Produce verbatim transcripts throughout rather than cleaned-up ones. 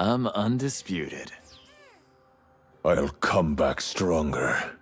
I'm undisputed. I'll come back stronger.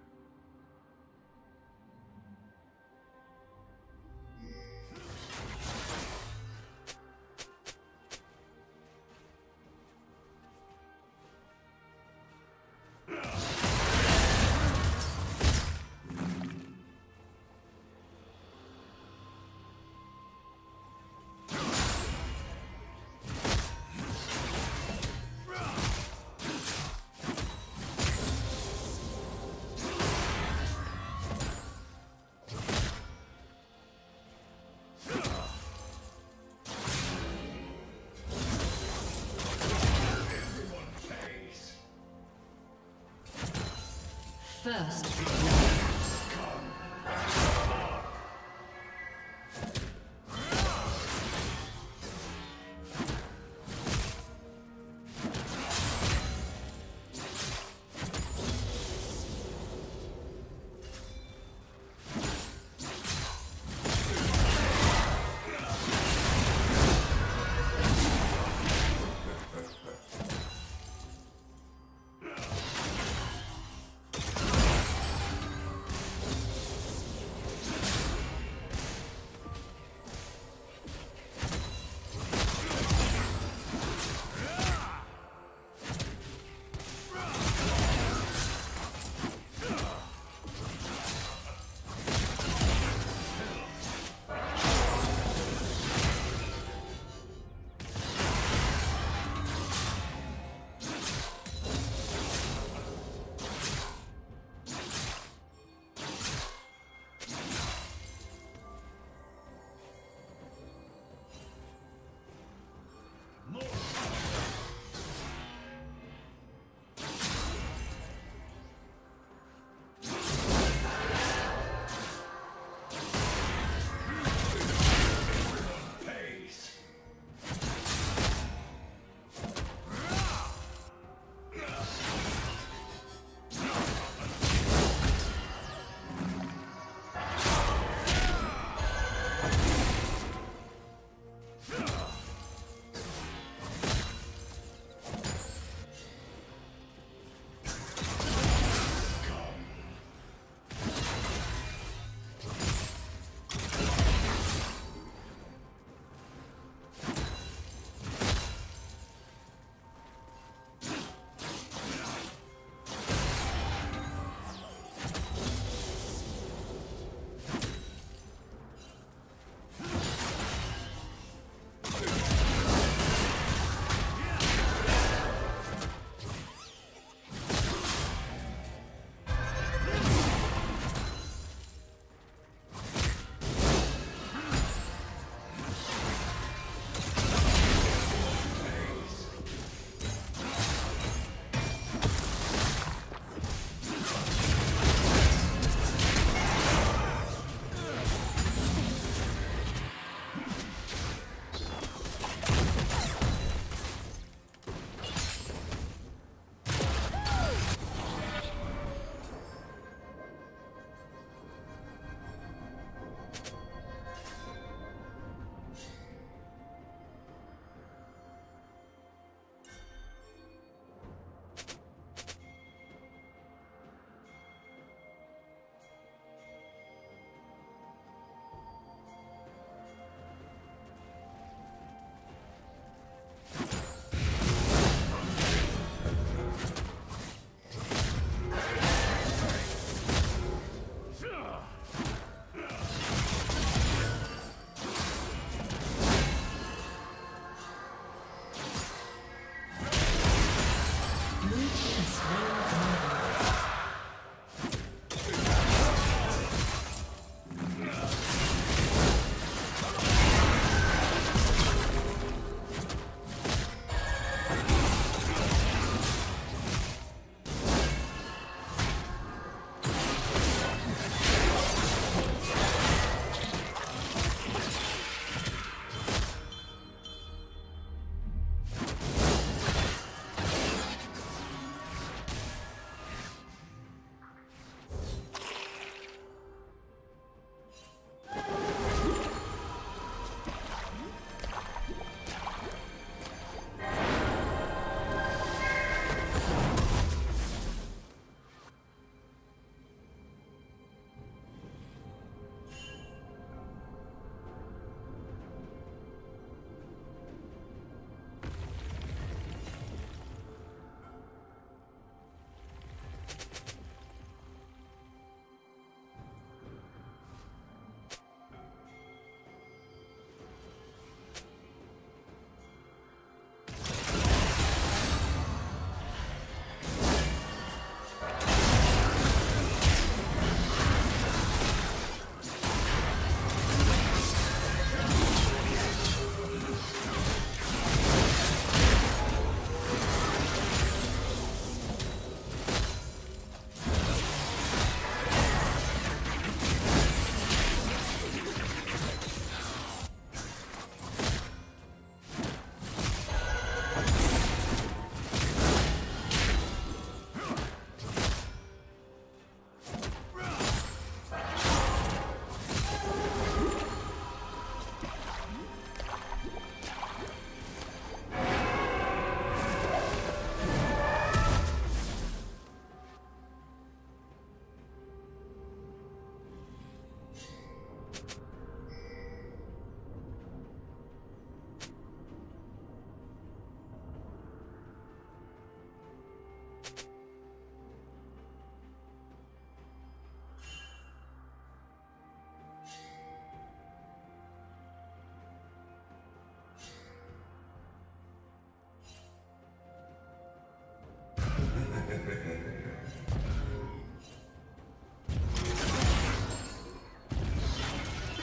First.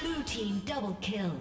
Blue team double kill.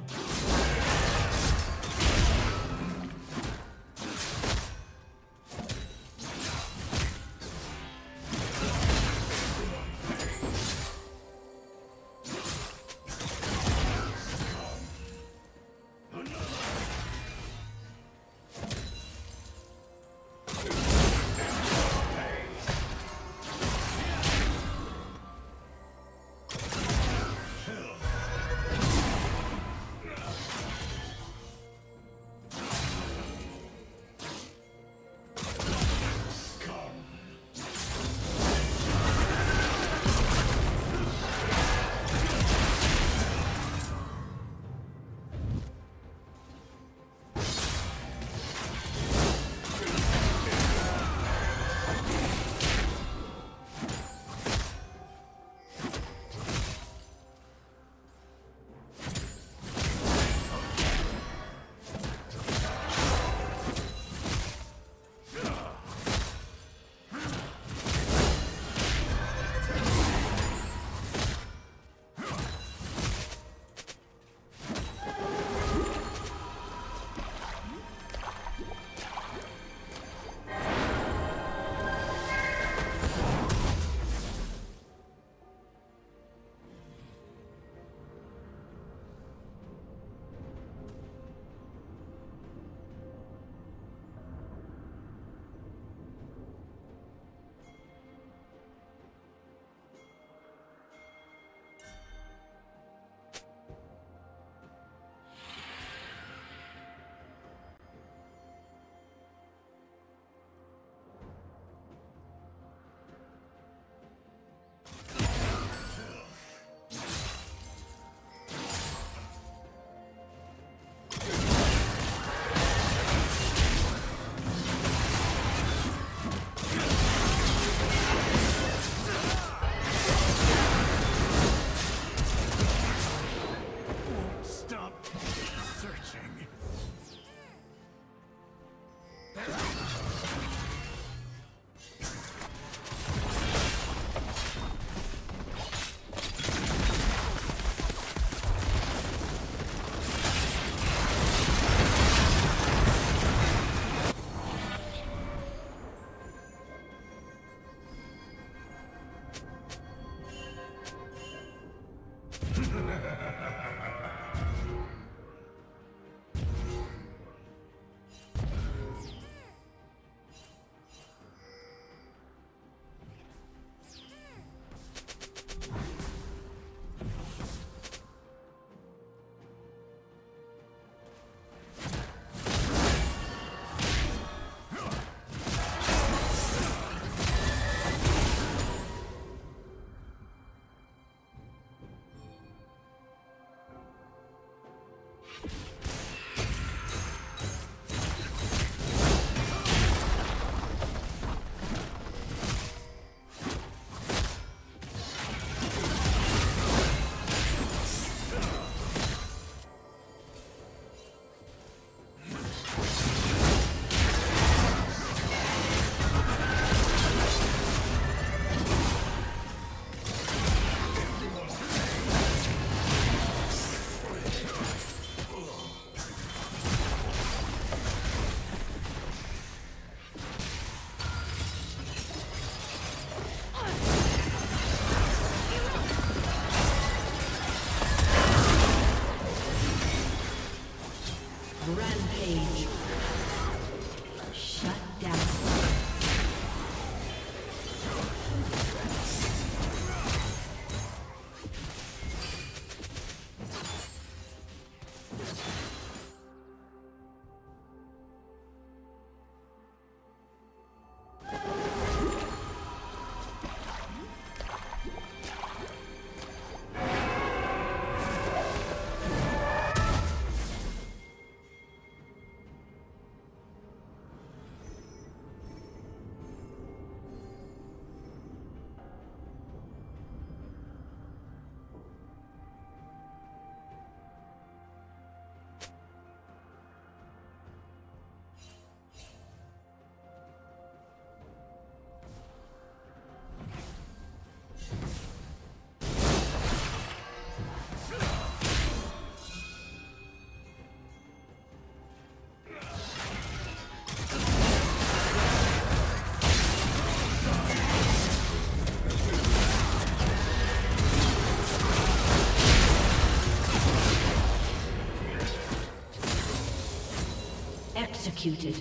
executed.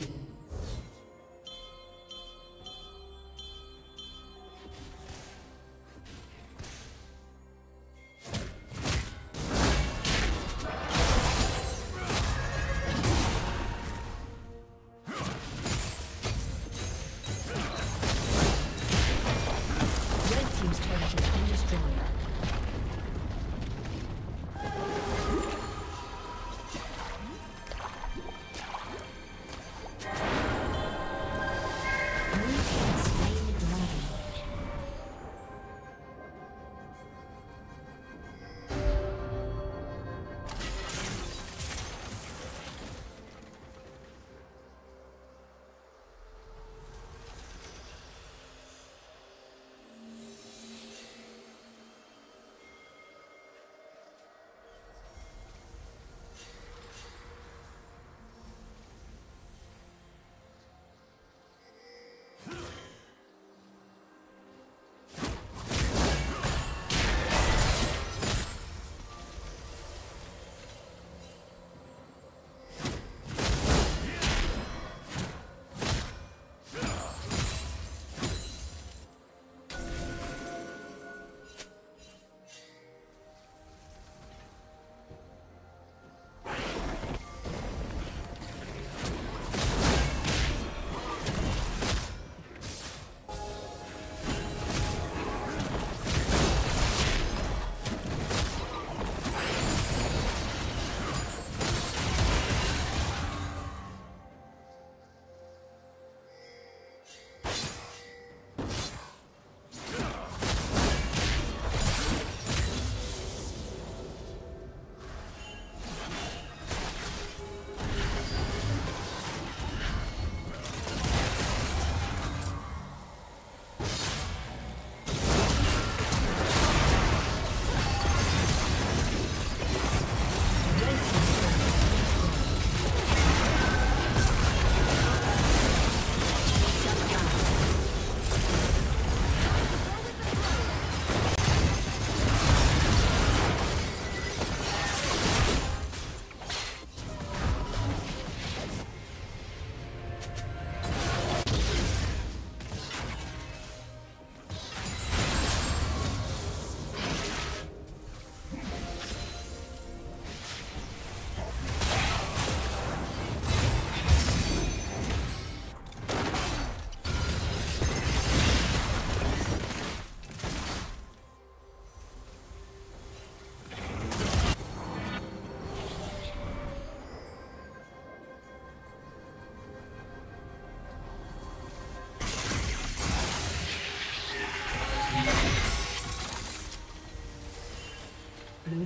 Blue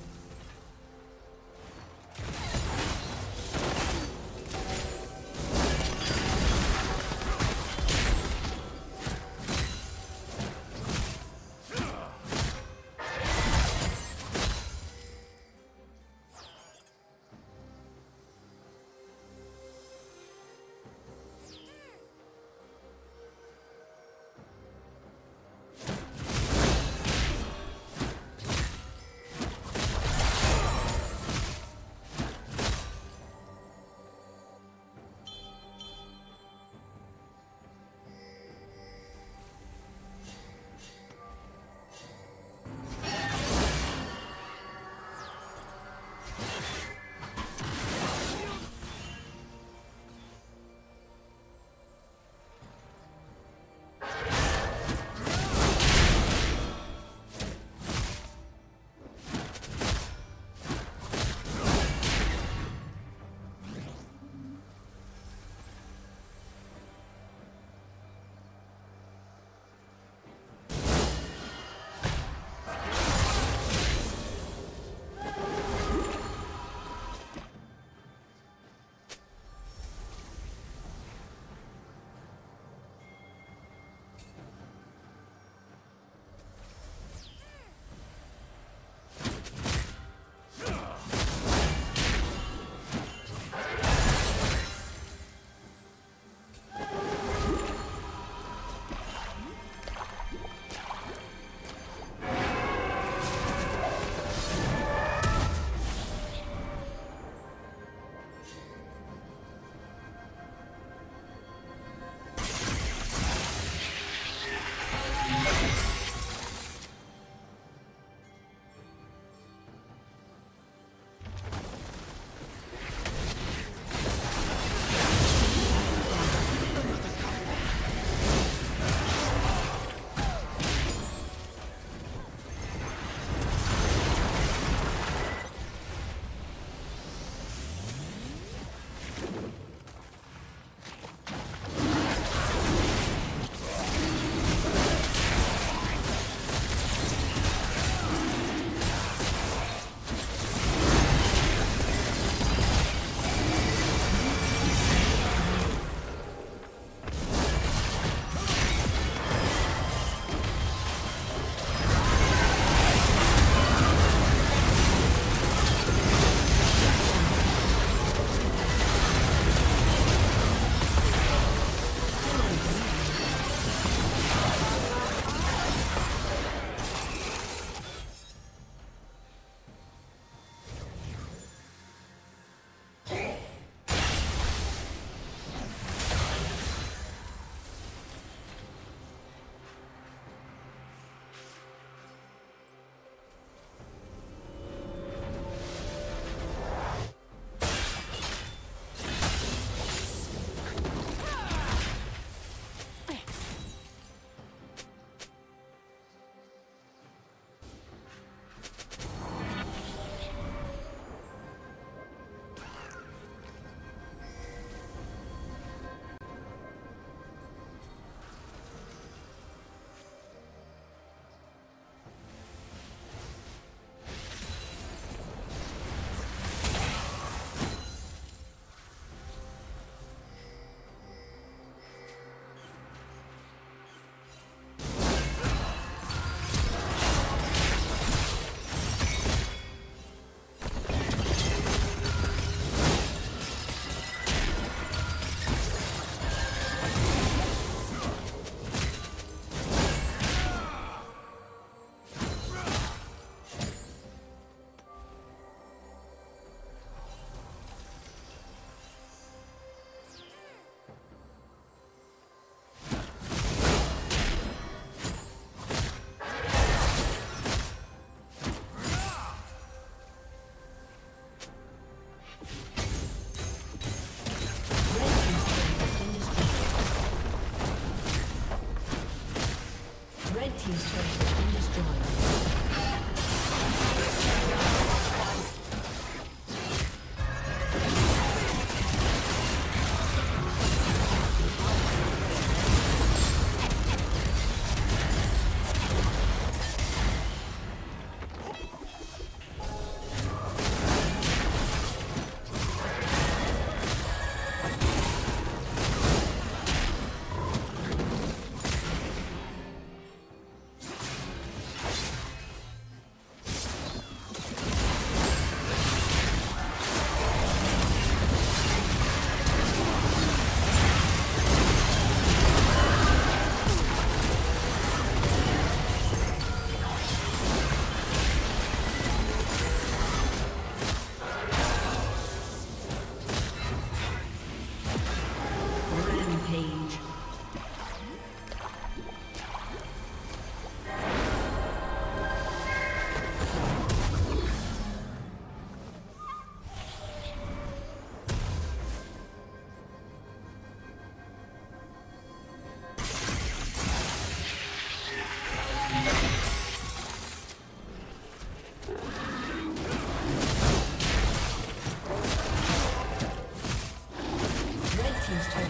team's turn to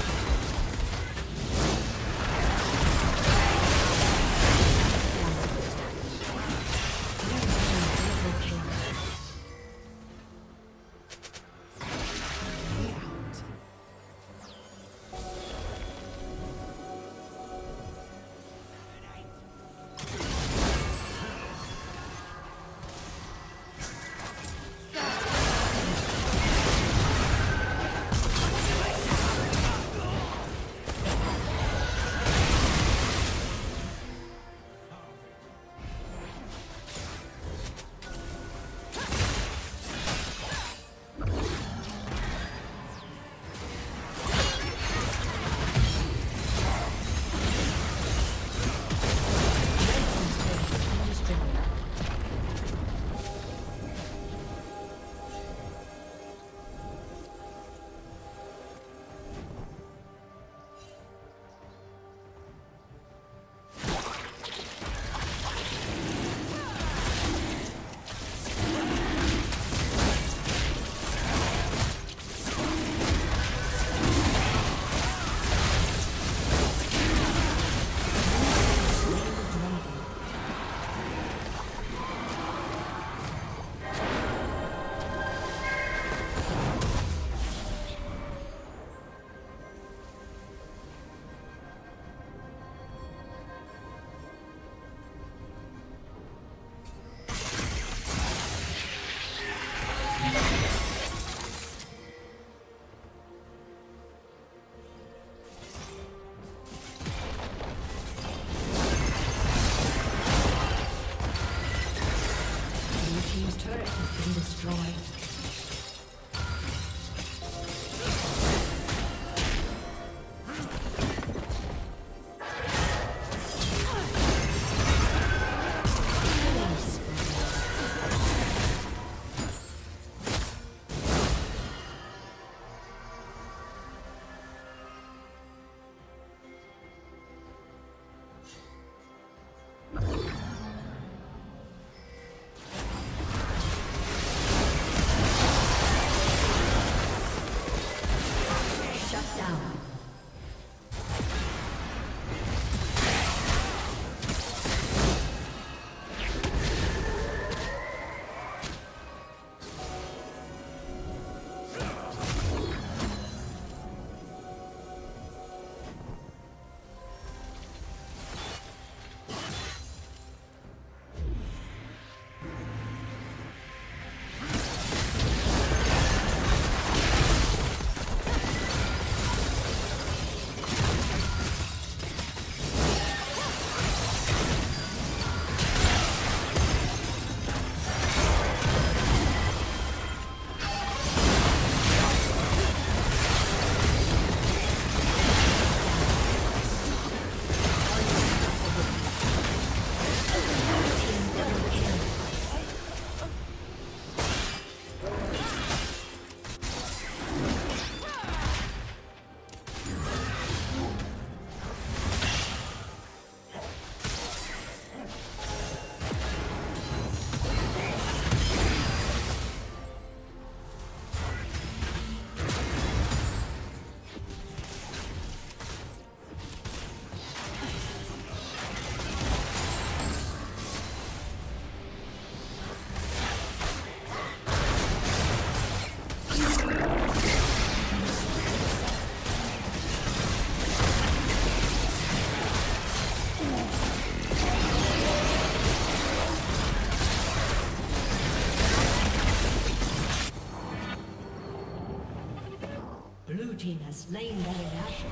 Blue team has slain their national.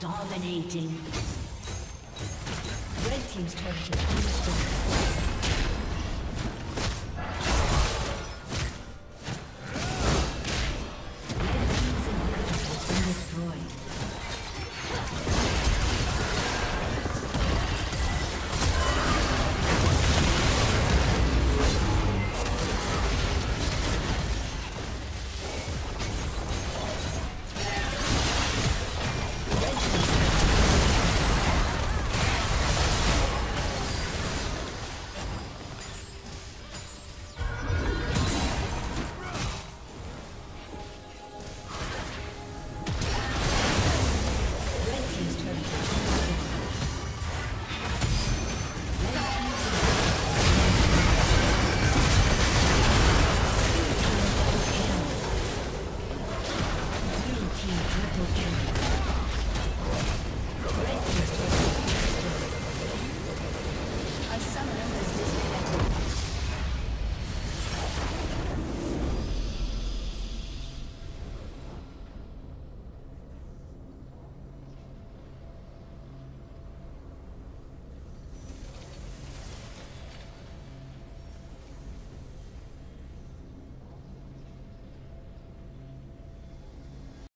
Dominating. Red team's turret has been destroyed. Triple kill.